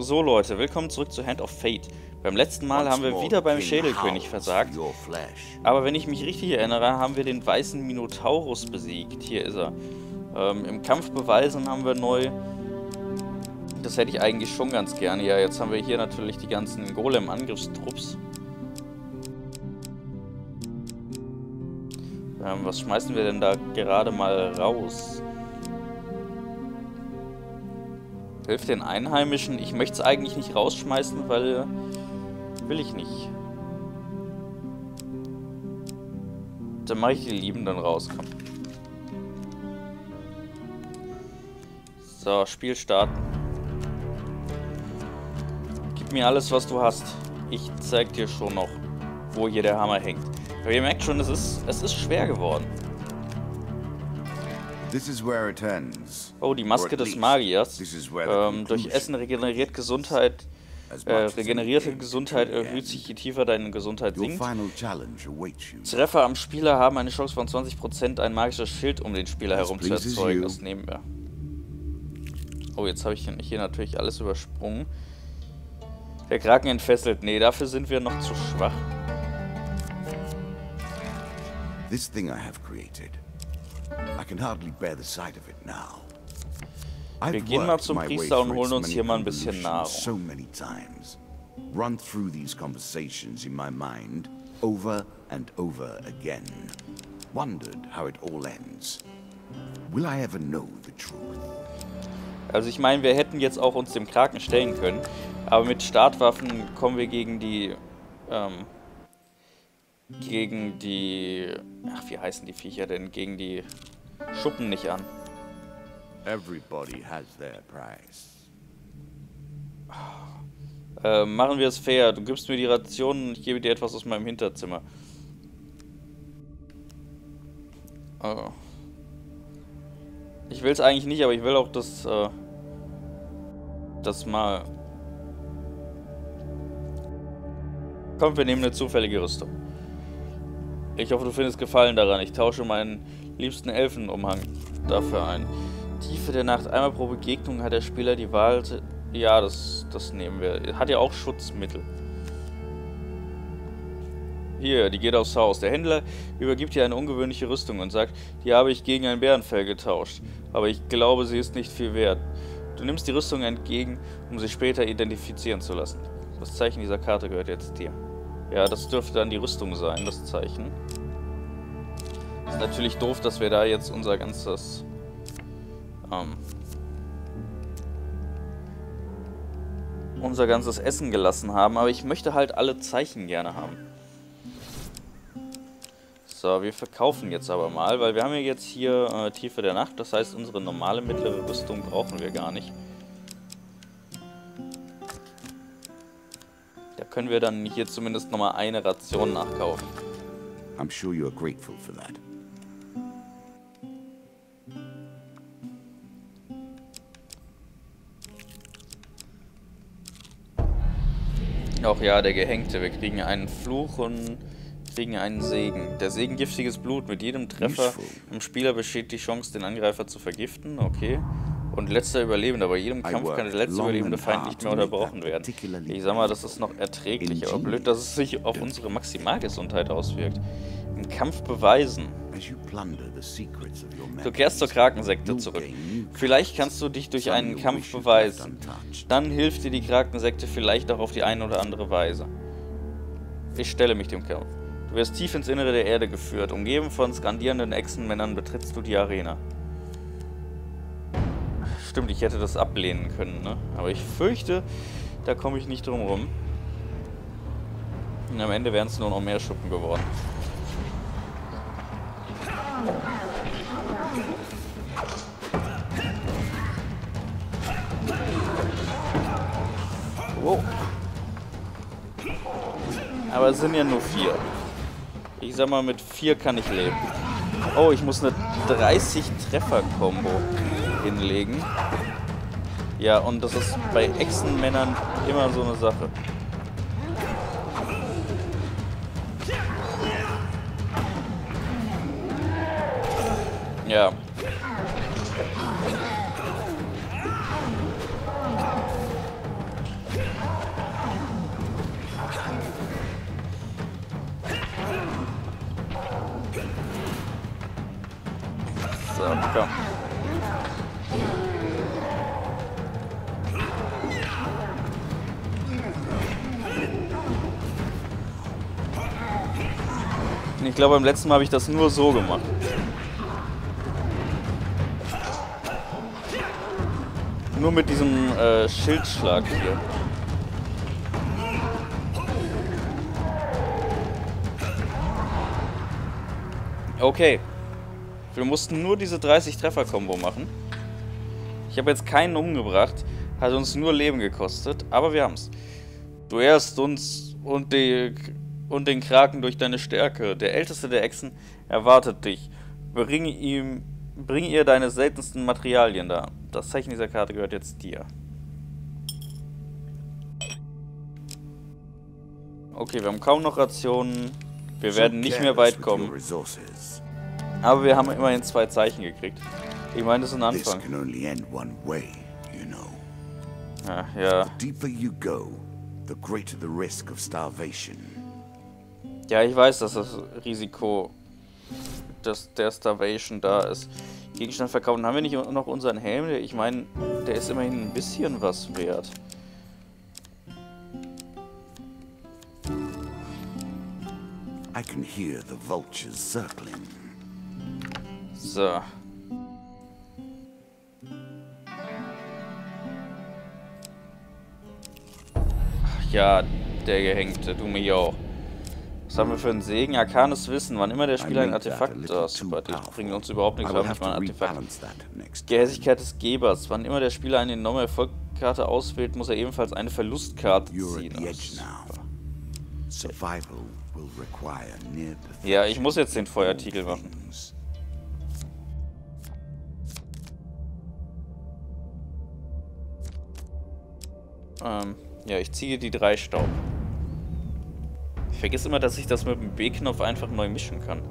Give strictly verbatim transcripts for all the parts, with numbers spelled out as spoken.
So Leute, willkommen zurück zu Hand of Fate. Beim letzten Mal haben wir wieder beim Schädelkönig versagt, aber wenn ich mich richtig erinnere, haben wir den weißen Minotaurus besiegt. Hier ist er. Ähm, im Kampf beweisen haben wir neu. Das hätte ich eigentlich schon ganz gerne. Ja, jetzt haben wir hier natürlich die ganzen Golem-Angriffstrupps. Ähm, was schmeißen wir denn da gerade mal raus? Hilft den Einheimischen. Ich möchte es eigentlich nicht rausschmeißen, weil... will ich nicht. Dann mache ich die Lieben dann raus. Komm. So, Spiel starten. Gib mir alles, was du hast. Ich zeig dir schon noch, wo hier der Hammer hängt. Aber ihr merkt schon, es ist, es ist schwer geworden. Oh, die Maske des Magiers. Ähm, durch Essen regeneriert Gesundheit, äh, regenerierte Gesundheit erhöht sich, je tiefer deine Gesundheit sinkt. Treffer am Spieler haben eine Chance von zwanzig Prozent, ein magisches Schild um den Spieler herum zu erzeugen. Das nehmen wir. Oh, jetzt habe ich hier natürlich alles übersprungen. Der Kraken entfesselt. Nee, dafür sind wir noch zu schwach. This thing I have created. I can hardly bear the sight of it now. Wir gehen mal zum Priester und holen uns hier mal ein bisschen Nahrung. So many times, run through these conversations in my mind over and over again. Wondered how it all ends. Will I ever know the truth? Also ich meine, wir hätten jetzt auch uns dem Kraken stellen können, aber mit Startwaffen kommen wir gegen die ähm, gegen die, ach, wie heißen die Viecher denn, gegen die Schuppen nicht an. Everybody has their price. Äh, machen wir es fair. Du gibst mir die Rationen und ich gebe dir etwas aus meinem Hinterzimmer. Oh. Ich will es eigentlich nicht, aber ich will auch das, äh, das mal... Komm, wir nehmen eine zufällige Rüstung. Ich hoffe, du findest Gefallen daran. Ich tausche meinen liebsten Elfenumhang dafür ein. Tiefe der Nacht. Einmal pro Begegnung hat der Spieler die Wahl... Ja, das, das nehmen wir. Hat ja auch Schutzmittel. Hier, die geht aufs Haus. Der Händler übergibt ihr eine ungewöhnliche Rüstung und sagt, die habe ich gegen ein Bärenfell getauscht. Aber ich glaube, sie ist nicht viel wert. Du nimmst die Rüstung entgegen, um sie später identifizieren zu lassen. Das Zeichen dieser Karte gehört jetzt dir. Ja, das dürfte dann die Rüstung sein, das Zeichen. Ist natürlich doof, dass wir da jetzt unser ganzes... Ähm, unser ganzes Essen gelassen haben, aber ich möchte halt alle Zeichen gerne haben. So, wir verkaufen jetzt aber mal, weil wir haben ja jetzt hier äh, Tiefe der Nacht, das heißt, unsere normale mittlere Rüstung brauchen wir gar nicht. Da können wir dann hier zumindest nochmal eine Ration nachkaufen. I'm sure you are grateful for that. Auch ja, der Gehängte. Wir kriegen einen Fluch und kriegen einen Segen. Der Segen giftiges Blut. Mit jedem Treffer im Spieler besteht die Chance, den Angreifer zu vergiften. Okay. Und letzter Überlebender. Bei jedem Kampf kann der letzte überlebende Feind nicht mehr unterbrochen werden. Ich sag mal, das ist noch erträglich, aber blöd, dass es sich auf unsere Maximalgesundheit auswirkt. Im Kampf beweisen. Du kehrst zur Krakensekte zurück. Vielleicht kannst du dich durch einen Kampf beweisen. Dann hilft dir die Krakensekte vielleicht auch auf die eine oder andere Weise. Ich stelle mich dem Kampf. Du wirst tief ins Innere der Erde geführt. Umgeben von skandierenden Echsenmännern betrittst du die Arena. Stimmt, ich hätte das ablehnen können, ne? Aber ich fürchte, da komme ich nicht drum rum. Und am Ende wären es nur noch mehr Schuppen geworden. Wow. Aber es sind ja nur vier. Ich sag mal, mit vier kann ich leben. Oh, ich muss eine dreißig-Treffer-Kombo hinlegen. Ja, und das ist bei Echsenmännern immer so eine Sache. Ja. ja, klar. Ich glaube, beim letzten Mal habe ich das nur so gemacht. Nur mit diesem äh, Schildschlag hier. Okay. Wir mussten nur diese dreißig-Treffer-Kombo machen. Ich habe jetzt keinen umgebracht. Hat uns nur Leben gekostet. Aber wir haben es. Du ehrst uns und die... und den Kraken durch deine Stärke. Der Älteste der Echsen erwartet dich. Bring ihm, bring ihr deine seltensten Materialien dar. Das Zeichen dieser Karte gehört jetzt dir. Okay, wir haben kaum noch Rationen. Wir werden nicht mehr weit kommen. Aber wir haben immerhin zwei Zeichen gekriegt. Ich meine, das ist ein Anfang. Ah, ja. Ja, ich weiß, dass das Risiko dass der Starvation da ist. Gegenstand verkaufen. Haben wir nicht noch unseren Helm? Ich meine, der ist immerhin ein bisschen was wert. I can hear the vultures circling. So. Ach ja, der Gehängte, du mich auch. Was haben wir für einen Segen? Arkanes Wissen. Wann immer der Spieler ein Artefakt ausspielt, bringt uns überhaupt nichts, weil nicht mal ein Artefakt. Gehässigkeit des Gebers. Wann immer der Spieler eine enorme Erfolgskarte auswählt, muss er ebenfalls eine Verlustkarte ziehen. Ja, ich muss jetzt den Feuertiegel machen. Ähm, ja, ich ziehe die drei Staub. Ich vergesse immer, dass ich das mit dem B-Knopf einfach neu mischen kann.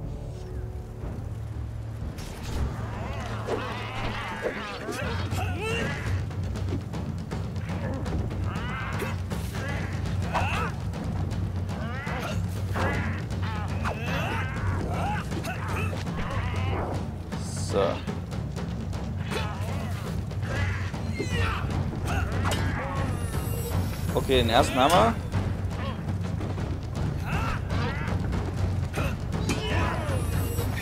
So. Okay, den ersten Hammer.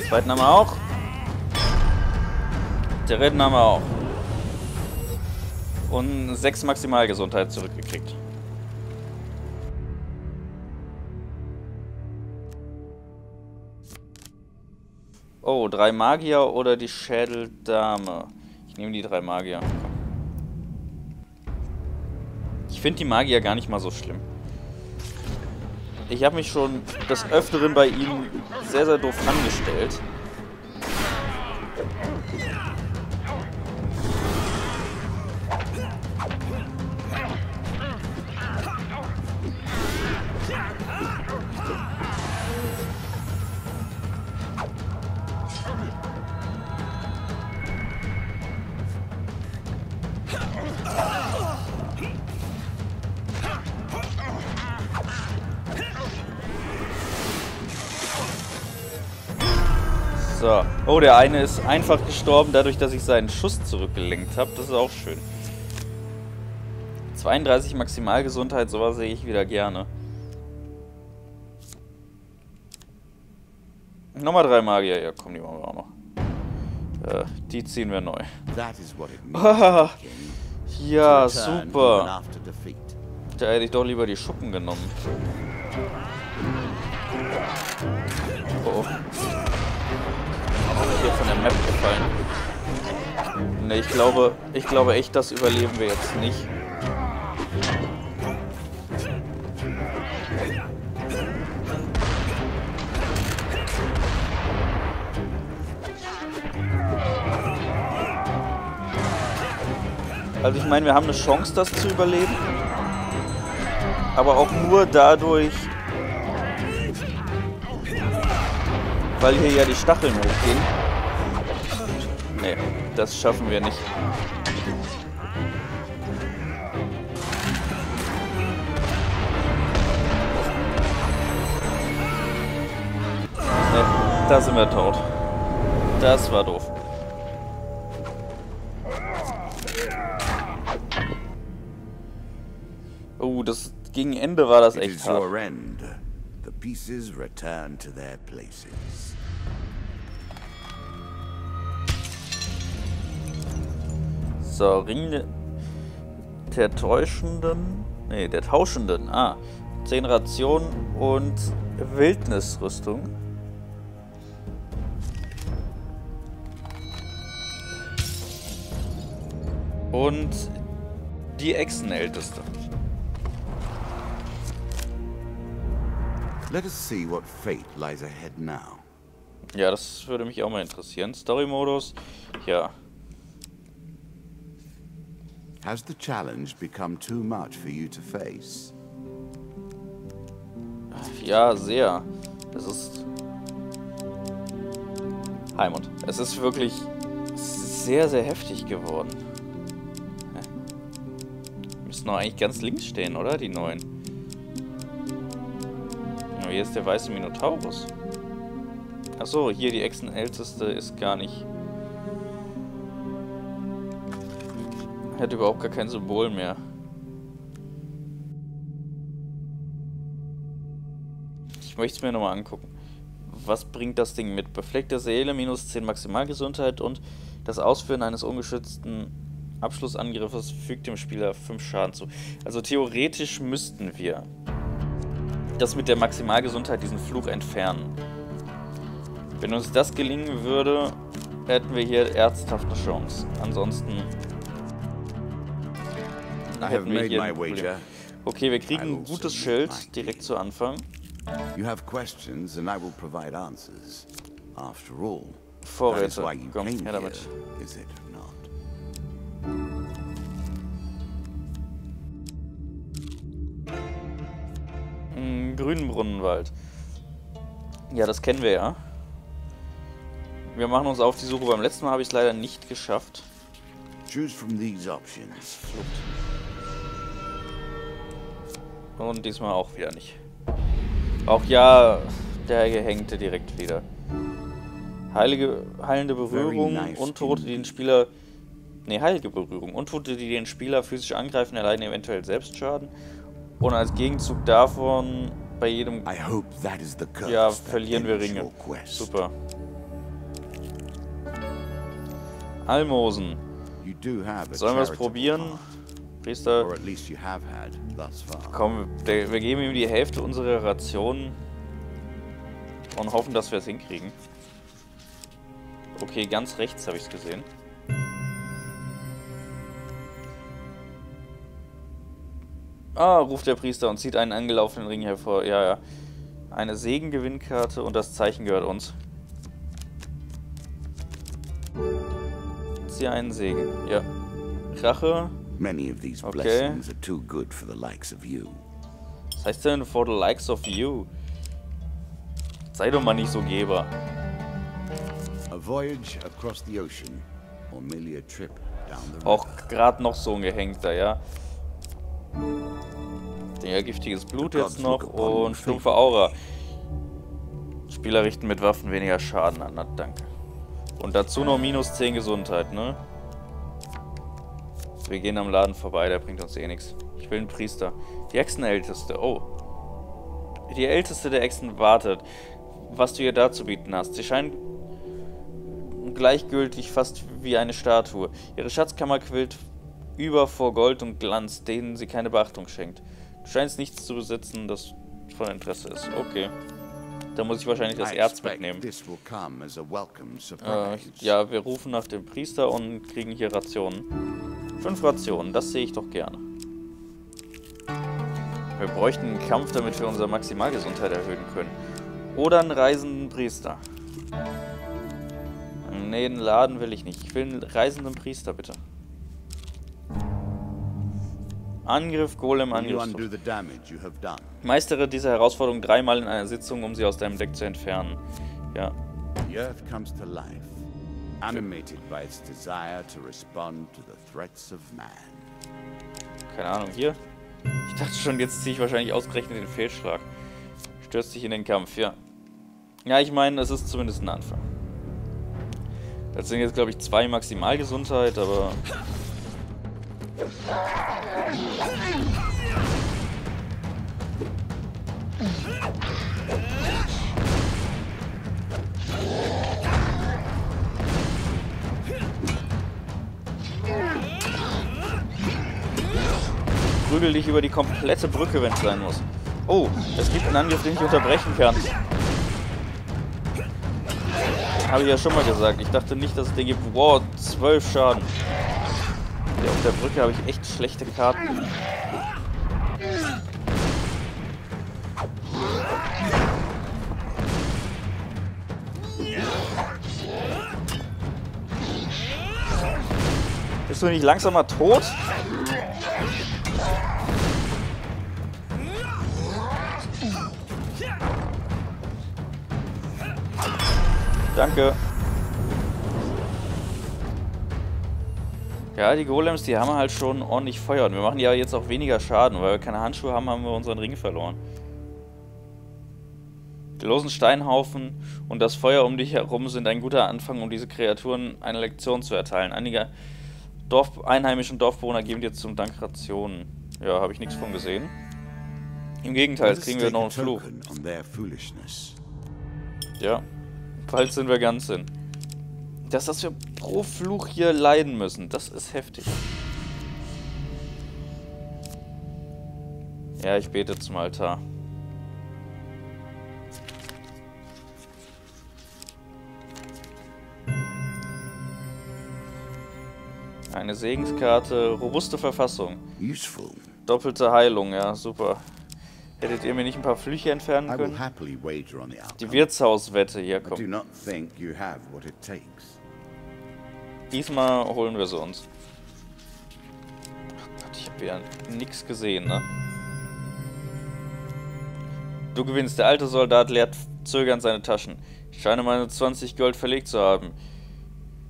Zweiten haben wir auch. Der dritten haben wir auch. Und sechs Maximalgesundheit zurückgekriegt. Oh, drei Magier oder die Schädeldame. Ich nehme die drei Magier. Ich finde die Magier gar nicht mal so schlimm. Ich habe mich schon des Öfteren bei ihm sehr, sehr doof angestellt. Oh, der eine ist einfach gestorben, dadurch, dass ich seinen Schuss zurückgelenkt habe. Das ist auch schön. zweiunddreißig Maximalgesundheit, sowas sehe ich wieder gerne. Nochmal drei Magier. Ja, komm, die machen wir auch noch. Äh, die ziehen wir neu. Ah, ja, super. Da hätte ich doch lieber die Schuppen genommen. Oh. Hier von der Map gefallen. Ne, ich glaube, ich glaube echt, das überleben wir jetzt nicht. Also ich meine, wir haben eine Chance, das zu überleben. Aber auch nur dadurch... weil hier ja die Stacheln hochgehen. Nee, das schaffen wir nicht. Nee, da sind wir tot. Das war doof. Oh, das gegen Ende war das echt hart. The pieces return to their places. So, Ring der Täuschenden. Ne, der Tauschenden. Ah. Zehn Rationen und Wildnisrüstung. Und die Echsenälteste. Let us see what fate lies ahead now. Ja, das würde mich auch mal interessieren. Story-Modus, ja. Has the challenge become too much for you to face? Ja, sehr. Es ist Heimund. Es ist wirklich sehr, sehr heftig geworden. Müssen doch eigentlich ganz links stehen, oder? Die neuen. Aber hier ist der weiße Minotaurus. Achso, hier die Echsenälteste ist gar nicht. Hat überhaupt gar kein Symbol mehr. Ich möchte es mir nochmal angucken. Was bringt das Ding mit? Befleckte Seele, minus zehn Maximalgesundheit und das Ausführen eines ungeschützten Abschlussangriffes fügt dem Spieler fünf Schaden zu. Also theoretisch müssten wir das mit der Maximalgesundheit, diesen Fluch, entfernen. Wenn uns das gelingen würde, hätten wir hier ernsthaft eine Chance. Ansonsten hätten wir hier ein Problem. Okay, wir kriegen ein gutes Schild direkt zu Anfang. You have questions and I will provide answers. After all, that's why you came here, is it not? Grünen Brunnenwald. Ja, das kennen wir ja. Wir machen uns auf die Suche. Beim letzten Mal habe ich es leider nicht geschafft. Choose from these options. Und diesmal auch wieder nicht. Auch ja, der Gehängte direkt wieder. Heilige, heilende Berührung, Untote, die den Spieler... Ne, heilige Berührung. Untote, die den Spieler physisch angreifen, erleiden eventuell Selbstschaden. Und als Gegenzug davon bei jedem... Ja, verlieren wir Ringe. Super. Almosen. Sollen wir es probieren? Priester, komm, der, wir geben ihm die Hälfte unserer Rationen und hoffen, dass wir es hinkriegen. Okay, ganz rechts habe ich es gesehen. Ah, ruft der Priester und zieht einen angelaufenen Ring hervor. Ja, ja. Eine Segen-Gewinnkarte und das Zeichen gehört uns. Zieh einen Segen. Ja. Rache. Many of these blessings are too good for the likes of you. Was heißt denn for the likes of you? Sei doch mal nicht so Geber. A voyage across the ocean or merely a trip down the river. Auch gerade noch so ein Gehängter, ja. Ja, giftiges Blut jetzt noch und stumpfe Aura. Spieler richten mit Waffen weniger Schaden an, na danke. Und dazu noch minus zehn Gesundheit, ne? Wir gehen am Laden vorbei, der bringt uns eh nichts. Ich will einen Priester. Die Echsenälteste, oh. Die Älteste der Echsen wartet, was du ihr dazu bieten hast. Sie scheint gleichgültig, fast wie eine Statue. Ihre Schatzkammer quillt über vor Gold und Glanz, denen sie keine Beachtung schenkt. Du scheinst nichts zu besitzen, das von Interesse ist. Okay. Da muss ich wahrscheinlich das Erz mitnehmen. Äh, ja, wir rufen nach dem Priester und kriegen hier Rationen. Fünf Rationen, das sehe ich doch gerne. Wir bräuchten einen Kampf, damit wir unsere Maximalgesundheit erhöhen können. Oder einen reisenden Priester. Nee, einen Laden will ich nicht. Ich will einen reisenden Priester, bitte. Angriff, Golem, Angriff. Meistere diese Herausforderung dreimal in einer Sitzung, um sie aus deinem Deck zu entfernen. Ja. The Earth comes to life. Animated by its desire to respond to the threats of man. Keine Ahnung, hier? Ich dachte schon, jetzt ziehe ich wahrscheinlich ausgerechnet den Fehlschlag. Stürzt dich in den Kampf, ja. Ja, ich meine, das ist zumindest ein Anfang. Das sind jetzt, glaube ich, zwei Maximalgesundheit, aber... prügel dich über die komplette Brücke, wenn es sein muss. Oh, es gibt einen Angriff, den ich unterbrechen kann. Habe ich ja schon mal gesagt. Ich dachte nicht, dass es den gibt. Wow, zwölf Schaden. Ja, auf der Brücke habe ich echt schlechte Karten. Bist du nicht langsam mal tot? Danke. Ja, die Golems, die haben halt schon ordentlich Feuer. Und wir machen ja jetzt auch weniger Schaden. Weil wir keine Handschuhe haben, haben wir unseren Ring verloren. Die losen Steinhaufen und das Feuer um dich herum sind ein guter Anfang, um diese Kreaturen eine Lektion zu erteilen. Einige Dorf einheimischen Dorfbewohner geben dir zum Dank Rationen. Ja, habe ich nichts von gesehen. Im Gegenteil, jetzt kriegen wir noch einen Fluch. Ja. Falls sind wir ganz hin. Das, dass wir pro Fluch hier leiden müssen, das ist heftig. Ja, ich bete zum Altar. Eine Segenskarte, robuste Verfassung. Useful. Doppelte Heilung, ja, super. Hättet ihr mir nicht ein paar Flüche entfernen können? Die Wirtshauswette hier kommt. Diesmal holen wir sie uns. Ach Gott, ich habe wieder nichts gesehen, ne? Du gewinnst. Der alte Soldat leert zögernd seine Taschen. Ich scheine meine zwanzig Gold verlegt zu haben.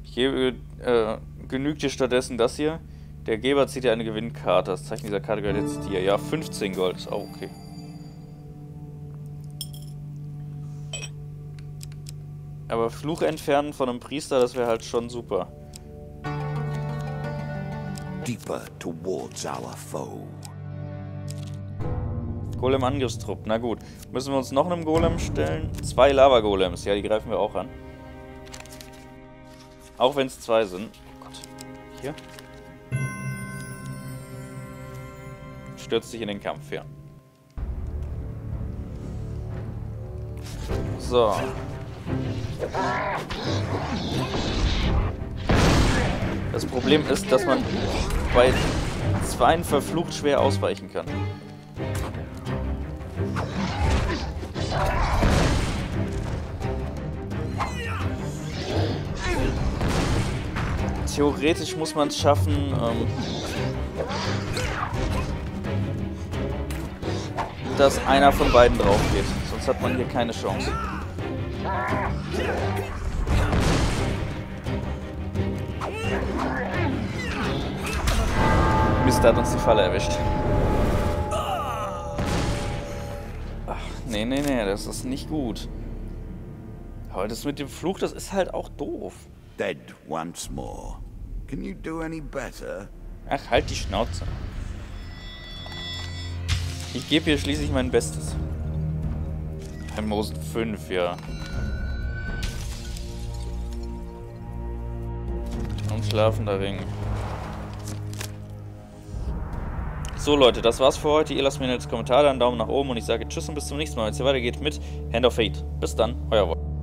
Ich gebe, äh, genügt dir stattdessen das hier? Der Geber zieht dir eine Gewinnkarte. Das Zeichen dieser Karte gehört jetzt dir. Ja, fünfzehn Gold. Oh, okay. Aber Fluch entfernen von einem Priester, das wäre halt schon super. Deeper towards our foe. Golem-Angriffstrupp. Na gut. Müssen wir uns noch einem Golem stellen? Zwei Lava-Golems. Ja, die greifen wir auch an. Auch wenn es zwei sind. Oh Gott. Hier. Stürzt sich in den Kampf, ja. So. Das Problem ist, dass man bei Zweien verflucht schwer ausweichen kann. Theoretisch muss man es schaffen, ähm, dass einer von beiden drauf geht. Sonst hat man hier keine Chance. Mist, da hat uns die Falle erwischt. Ach, nee, nee, nee, das ist nicht gut. Aber das mit dem Fluch, das ist halt auch doof. Dead once more. Can you do any better? Ach, halt die Schnauze. Ich gebe hier schließlich mein Bestes. Almosen fünf, ja. Und schlafender Ring. So Leute, das war's für heute. Ihr lasst mir jetzt Kommentare, einen Daumen nach oben und ich sage Tschüss und bis zum nächsten Mal. Wenn es hier weitergeht mit Hand of Fate. Bis dann, euer Wolf.